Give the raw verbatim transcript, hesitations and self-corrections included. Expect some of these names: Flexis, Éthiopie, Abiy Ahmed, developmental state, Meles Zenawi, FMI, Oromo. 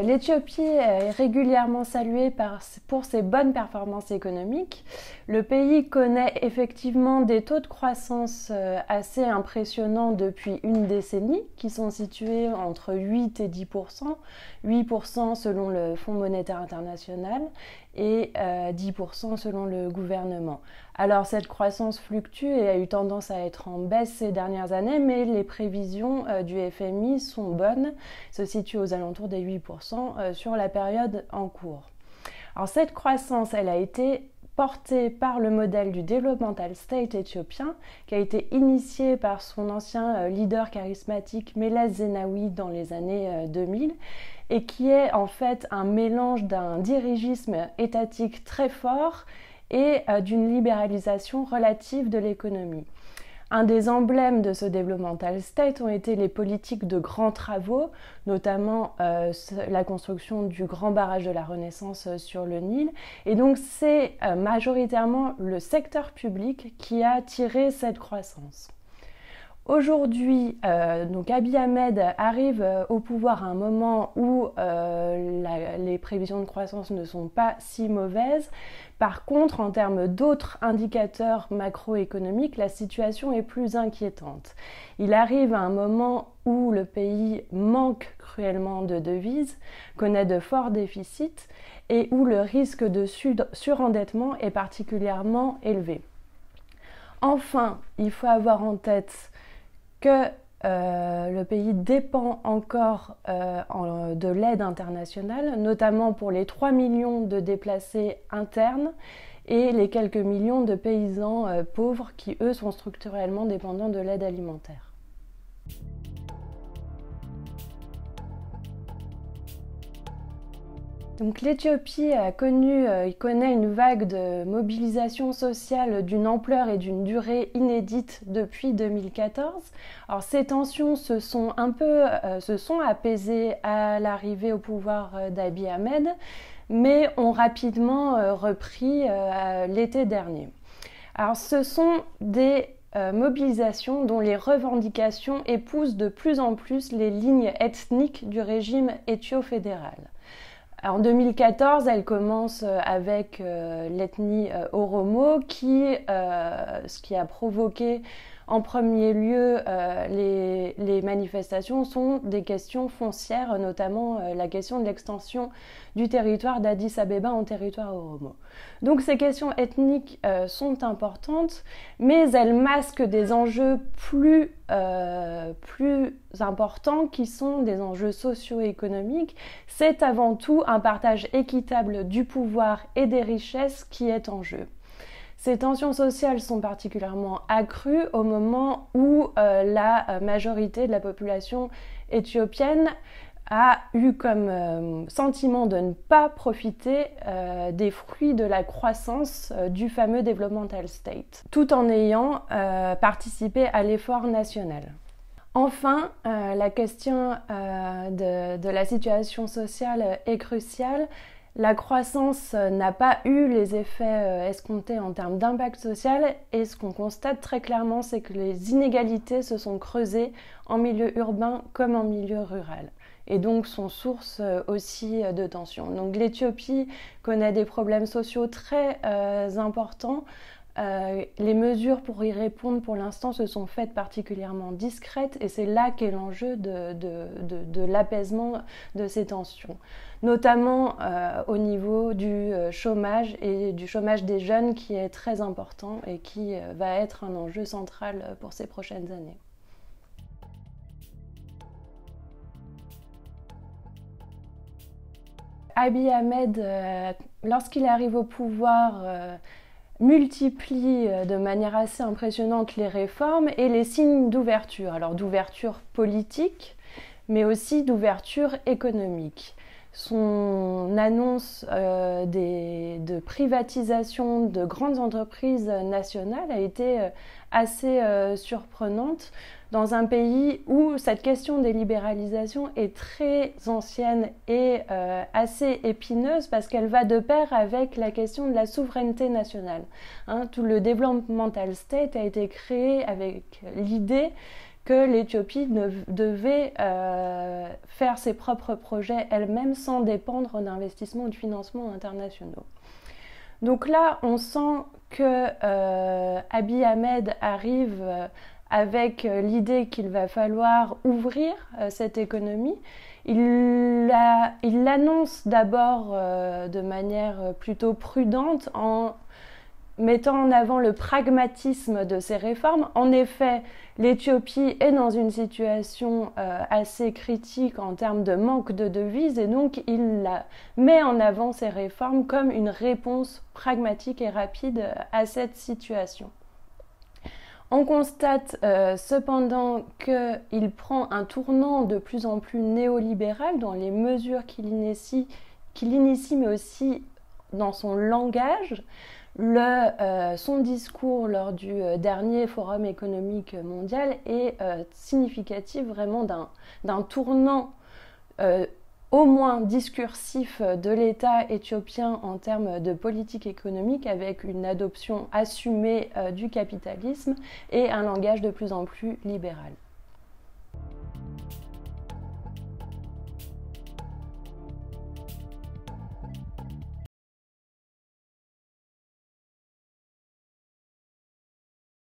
L'Éthiopie est régulièrement saluée par, pour ses bonnes performances économiques. Le pays connaît effectivement des taux de croissance assez impressionnants depuis une décennie, qui sont situés entre huit et dix pour cent, huit pour cent selon le Fonds monétaire international et euh, dix pour cent selon le gouvernement. Alors cette croissance fluctue et a eu tendance à être en baisse ces dernières années, mais les prévisions euh, du F M I sont bonnes, se situent aux alentours des huit pour cent euh, sur la période en cours. Alors cette croissance, elle a été portée par le modèle du developmental state éthiopien, qui a été initié par son ancien leader charismatique Meles Zenawi dans les années deux mille, et qui est en fait un mélange d'un dirigisme étatique très fort et d'une libéralisation relative de l'économie. Un des emblèmes de ce developmental state ont été les politiques de grands travaux, notamment euh, la construction du grand barrage de la Renaissance sur le Nil. Et donc c'est euh, majoritairement le secteur public qui a tiré cette croissance. Aujourd'hui, euh, donc Abiy Ahmed arrive au pouvoir à un moment où euh, la, les prévisions de croissance ne sont pas si mauvaises. Par contre, en termes d'autres indicateurs macroéconomiques, la situation est plus inquiétante. Il arrive à un moment où le pays manque cruellement de devises, connaît de forts déficits et où le risque de surendettement est particulièrement élevé. Enfin, il faut avoir en tête que euh, le pays dépend encore euh, en, de l'aide internationale, notamment pour les trois millions de déplacés internes et les quelques millions de paysans euh, pauvres qui, eux, sont structurellement dépendants de l'aide alimentaire. Donc l'Éthiopie a connu, euh, connaît une vague de mobilisation sociale d'une ampleur et d'une durée inédite depuis deux mille quatorze. Alors ces tensions se sont un peu euh, se sont apaisées à l'arrivée au pouvoir euh, d'Abiy Ahmed, mais ont rapidement euh, repris euh, l'été dernier. Alors ce sont des Euh, mobilisation dont les revendications épousent de plus en plus les lignes ethniques du régime éthio-fédéral. En deux mille quatorze, elle commence avec euh, l'ethnie euh, Oromo, qui, euh, ce qui a provoqué en premier lieu euh, les, les manifestations sont des questions foncières, notamment euh, la question de l'extension du territoire d'Addis Abeba en territoire Oromo. Donc ces questions ethniques euh, sont importantes, mais elles masquent des enjeux plus, euh, plus importants qui sont des enjeux socio-économiques. C'est avant tout un partage équitable du pouvoir et des richesses qui est en jeu. Ces tensions sociales sont particulièrement accrues au moment où euh, la majorité de la population éthiopienne a eu comme euh, sentiment de ne pas profiter euh, des fruits de la croissance euh, du fameux developmental state, tout en ayant euh, participé à l'effort national. Enfin, euh, la question euh, de, de la situation sociale est cruciale. La croissance n'a pas eu les effets escomptés en termes d'impact social et ce qu'on constate très clairement, c'est que les inégalités se sont creusées en milieu urbain comme en milieu rural et donc sont source aussi de tensions. Donc l'Éthiopie connaît des problèmes sociaux très euh, importants. Euh, les mesures pour y répondre pour l'instant se sont faites particulièrement discrètes et c'est là qu'est l'enjeu de, de, de, de l'apaisement de ces tensions, notamment euh, au niveau du chômage et du chômage des jeunes qui est très important et qui euh, va être un enjeu central pour ces prochaines années. Abiy Ahmed, euh, lorsqu'il arrive au pouvoir, euh, multiplie de manière assez impressionnante les réformes et les signes d'ouverture. Alors d'ouverture politique, mais aussi d'ouverture économique. Son annonce euh, des, de privatisation de grandes entreprises nationales a été euh, assez euh, surprenante dans un pays où cette question des libéralisations est très ancienne et euh, assez épineuse parce qu'elle va de pair avec la question de la souveraineté nationale. Hein, tout le developmental state a été créé avec l'idée que l'Éthiopie devait euh, faire ses propres projets elle-même sans dépendre d'investissements ou de financements internationaux. Donc là, on sent que euh, Abiy Ahmed arrive avec l'idée qu'il va falloir ouvrir euh, cette économie. Il l'annonce d'abord euh, de manière plutôt prudente en mettant en avant le pragmatisme de ces réformes. En effet, l'Éthiopie est dans une situation euh, assez critique en termes de manque de devises et donc il la met en avant ces réformes comme une réponse pragmatique et rapide à cette situation. On constate euh, cependant qu'il prend un tournant de plus en plus néolibéral dans les mesures qu'il initie, qu'il initie mais aussi dans son langage. Le, euh, son discours lors du euh, dernier Forum économique mondial est euh, significatif vraiment d'un tournant euh, au moins discursif de l'État éthiopien en termes de politique économique, avec une adoption assumée euh, du capitalisme et un langage de plus en plus libéral.